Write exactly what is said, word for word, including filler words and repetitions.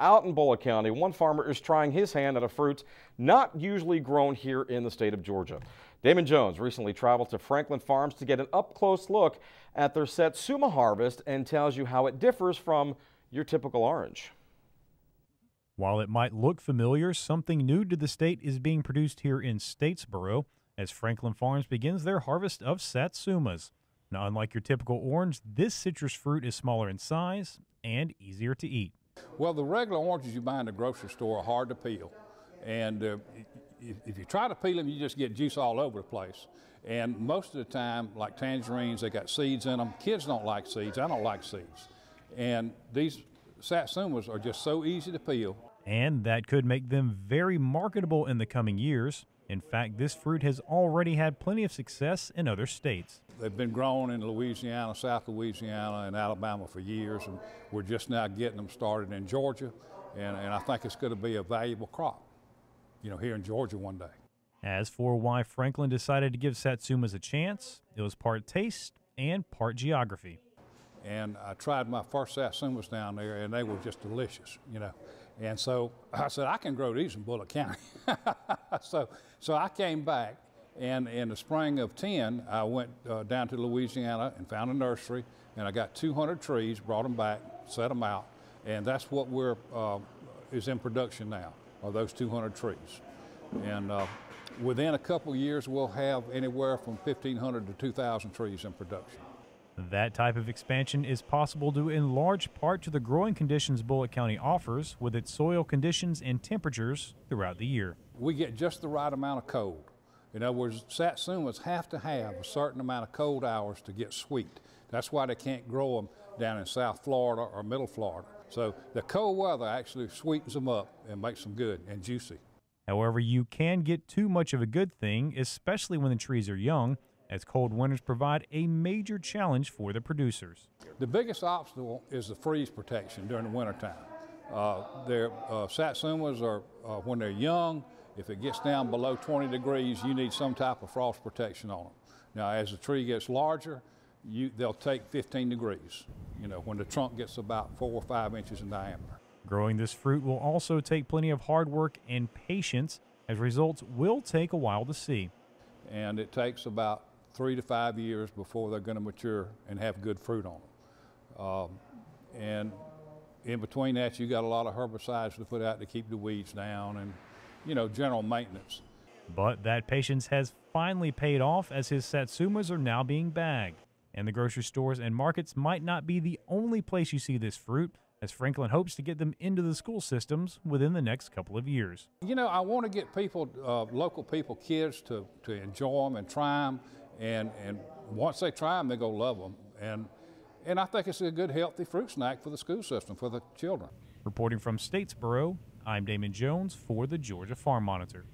Out in Bulloch County, one farmer is trying his hand at a fruit not usually grown here in the state of Georgia. Damon Jones recently traveled to Franklin Farms to get an up-close look at their Satsuma harvest and tells you how it differs from your typical orange. While it might look familiar, something new to the state is being produced here in Statesboro as Franklin Farms begins their harvest of Satsumas. Now, unlike your typical orange, this citrus fruit is smaller in size and easier to eat. Well, the regular oranges you buy in the grocery store are hard to peel, and uh, if, if you try to peel them, you just get juice all over the place. And most of the time, like tangerines, they got seeds in them. Kids don't like seeds. I don't like seeds. And these Satsumas are just so easy to peel. And that could make them very marketable in the coming years. In fact, this fruit has already had plenty of success in other states. They've been grown in Louisiana, South Louisiana, and Alabama for years, and we're just now getting them started in Georgia, and, and I think it's going to be a valuable crop, you know, here in Georgia one day. As for why Franklin decided to give Satsumas a chance, it was part taste and part geography. And I tried my first Satsumas down there, and they were just delicious, you know. And so I said, I can grow these in Bulloch County. so, so I came back, and in the spring of ten, I went uh, down to Louisiana and found a nursery, and I got two hundred trees, brought them back, set them out, and that's what we're uh, is in production now, are those two hundred trees. And uh, within a couple of years, we'll have anywhere from fifteen hundred to two thousand trees in production. That type of expansion is possible due in large part to the growing conditions Bulloch County offers with its soil conditions and temperatures throughout the year. We get just the right amount of cold. In other words, Satsumas have to have a certain amount of cold hours to get sweet. That's why they can't grow them down in South Florida or Middle Florida. So the cold weather actually sweetens them up and makes them good and juicy. However, you can get too much of a good thing, especially when the trees are young, as cold winters provide a major challenge for the producers. The biggest obstacle is the freeze protection during the wintertime. Uh, their uh, Satsumas are, uh, when they're young, if it gets down below twenty degrees, you need some type of frost protection on them. Now, as the tree gets larger, you, they'll take fifteen degrees, you know, when the trunk gets about four or five inches in diameter. Growing this fruit will also take plenty of hard work and patience, as results will take a while to see. And it takes about three to five years before they're going to mature and have good fruit on them. Um, and in between that, you got a lot of herbicides to put out to keep the weeds down and, you know, general maintenance. But that patience has finally paid off, as his Satsumas are now being bagged. And the grocery stores and markets might not be the only place you see this fruit, as Franklin hopes to get them into the school systems within the next couple of years. You know, I want to get people, uh, local people, kids to, to enjoy them and try them. And, and once they try them, they go love them. And, and I think it's a good, healthy fruit snack for the school system, for the children. Reporting from Statesboro, I'm Damon Jones for the Georgia Farm Monitor.